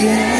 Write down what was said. Yeah.